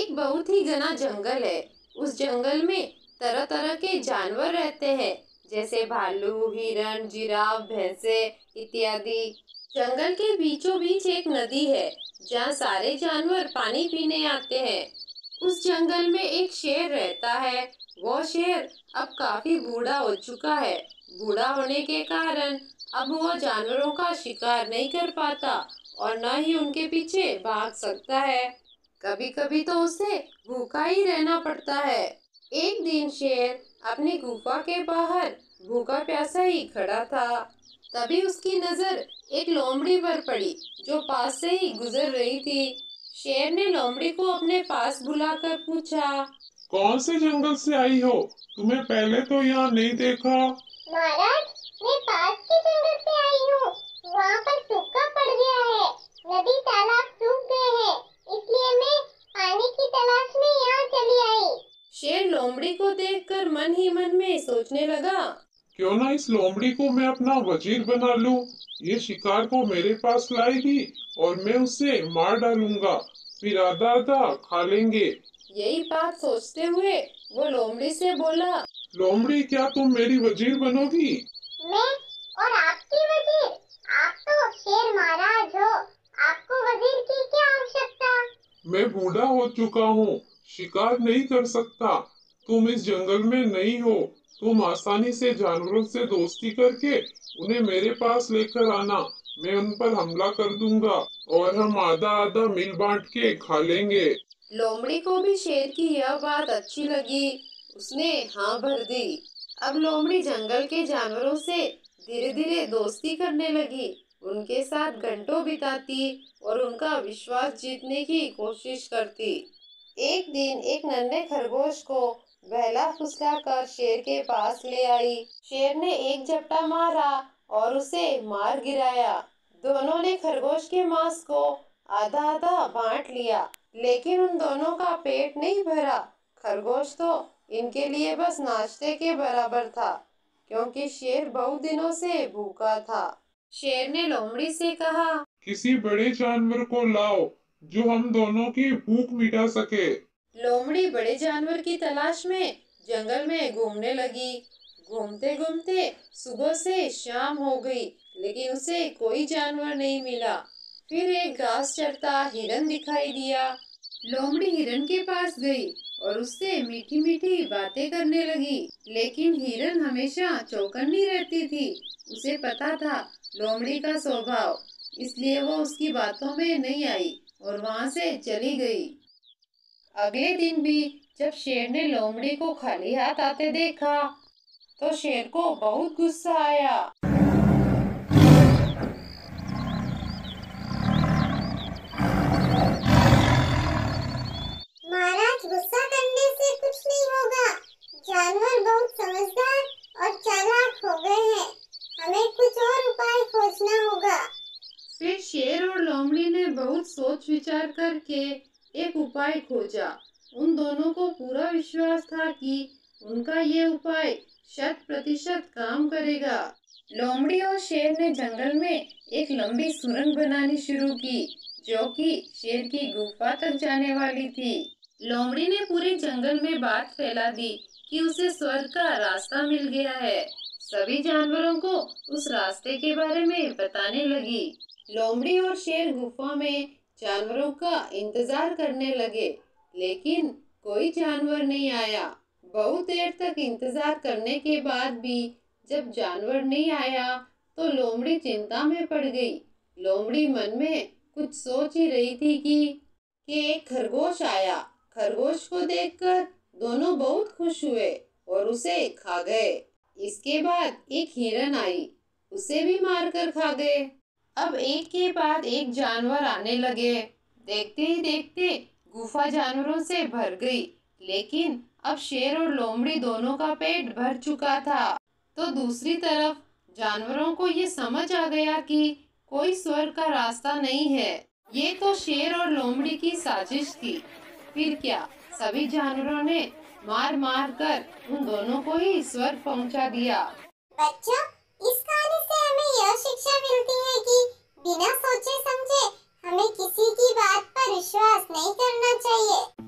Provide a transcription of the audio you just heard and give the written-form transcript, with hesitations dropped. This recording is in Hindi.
एक बहुत ही घना जंगल है। उस जंगल में तरह तरह के जानवर रहते हैं, जैसे भालू, हिरण, जिराफ, भैंसे इत्यादि। जंगल के बीचों बीच एक नदी है जहाँ सारे जानवर पानी पीने आते हैं। उस जंगल में एक शेर रहता है। वो शेर अब काफी बूढ़ा हो चुका है। बूढ़ा होने के कारण अब वो जानवरों का शिकार नहीं कर पाता और न ही उनके पीछे भाग सकता है। कभी कभी तो उसे भूखा ही रहना पड़ता है। एक दिन शेर अपनी गुफा के बाहर भूखा प्यासा ही खड़ा था। तभी उसकी नजर एक लोमड़ी पर पड़ी जो पास से ही गुजर रही थी। शेर ने लोमड़ी को अपने पास बुलाकर पूछा, कौन से जंगल से आई हो? तुम्हें पहले तो यहाँ नहीं देखा। महाराज, मैं पास के जंगल से आई हूँ। वहाँ पर सूखा पड़ गया है, नदी तालाब सूख गए हैं, इसलिए मैं पानी की तलाश में यहाँ चली आई। शेर लोमड़ी को देखकर मन ही मन में सोचने लगा, क्यों ना इस लोमड़ी को मैं अपना वजीर बना लूँ। ये शिकार को मेरे पास लाएगी और मैं उसे मार डालूंगा, फिर आधा आधा खा लेंगे। यही बात सोचते हुए वो लोमड़ी से बोला, लोमड़ी क्या तुम मेरी वजीर बनोगी? मैं और आपकी वजीर? आप तो शेर महाराज हो, आपको वजीर की क्या आवश्यकता? मैं बूढ़ा हो चुका हूँ, शिकार नहीं कर सकता। तुम इस जंगल में नहीं हो, तुम आसानी से जानवरों से दोस्ती करके उन्हें मेरे पास लेकर आना। मैं उन पर हमला कर दूंगा और हम आधा आधा मिल बांट के खा लेंगे। लोमड़ी को भी शेर की यह बात अच्छी लगी, उसने हाँ भर दी। अब लोमड़ी जंगल के जानवरों से धीरे धीरे दोस्ती करने लगी, उनके साथ घंटों बिताती और उनका विश्वास जीतने की कोशिश करती। एक दिन एक नन्हे खरगोश को बहला फुसला कर शेर के पास ले आई। शेर ने एक झपटा मारा और उसे मार गिराया। दोनों ने खरगोश के मांस को आधा आधा बांट लिया, लेकिन उन दोनों का पेट नहीं भरा। खरगोश तो इनके लिए बस नाश्ते के बराबर था, क्योंकि शेर बहुत दिनों से भूखा था। शेर ने लोमड़ी से कहा, किसी बड़े जानवर को लाओ जो हम दोनों की भूख मिटा सके। लोमड़ी बड़े जानवर की तलाश में जंगल में घूमने लगी। घूमते घूमते सुबह से शाम हो गई, लेकिन उसे कोई जानवर नहीं मिला। फिर एक घास चरता हिरन दिखाई दिया। लोमड़ी हिरन के पास गई और उससे मीठी मीठी बातें करने लगी, लेकिन हिरन हमेशा चौकन्नी रहती थी। उसे पता था लोमड़ी का स्वभाव, इसलिए वो उसकी बातों में नहीं आई और वहाँ से चली गई। अगले दिन भी जब शेर ने लोमड़ी को खाली हाथ आते देखा तो शेर को बहुत गुस्सा आया। सोच विचार करके एक उपाय खोजा। उन दोनों को पूरा विश्वास था कि उनका ये उपाय 100% काम करेगा। लोमड़ी और शेर ने जंगल में एक लंबी सुरंग बनानी शुरू की, जो कि शेर की गुफा तक जाने वाली थी। लोमड़ी ने पूरे जंगल में बात फैला दी कि उसे स्वर्ग का रास्ता मिल गया है। सभी जानवरों को उस रास्ते के बारे में बताने लगी। लोमड़ी और शेर गुफा में जानवरों का इंतजार करने लगे, लेकिन कोई जानवर नहीं आया। बहुत देर तक इंतजार करने के बाद भी जब जानवर नहीं आया तो लोमड़ी चिंता में पड़ गई। लोमड़ी मन में कुछ सोच ही रही थी कि एक खरगोश आया। खरगोश को देखकर दोनों बहुत खुश हुए और उसे खा गए। इसके बाद एक हिरन आई, उसे भी मारकर खा गए। अब एक के बाद एक जानवर आने लगे। देखते ही देखते गुफा जानवरों से भर गई, लेकिन अब शेर और लोमड़ी दोनों का पेट भर चुका था। तो दूसरी तरफ जानवरों को ये समझ आ गया कि कोई स्वर्ग का रास्ता नहीं है। ये तो शेर और लोमड़ी की साजिश थी। फिर क्या, सभी जानवरों ने मार मार कर उन दोनों को ही स्वर्ग पहुंचा दिया। बच्चों, इस कहानी से हमें यह शिक्षा मिलती है कि बिना सोचे समझे हमें किसी की बात पर विश्वास नहीं करना चाहिए।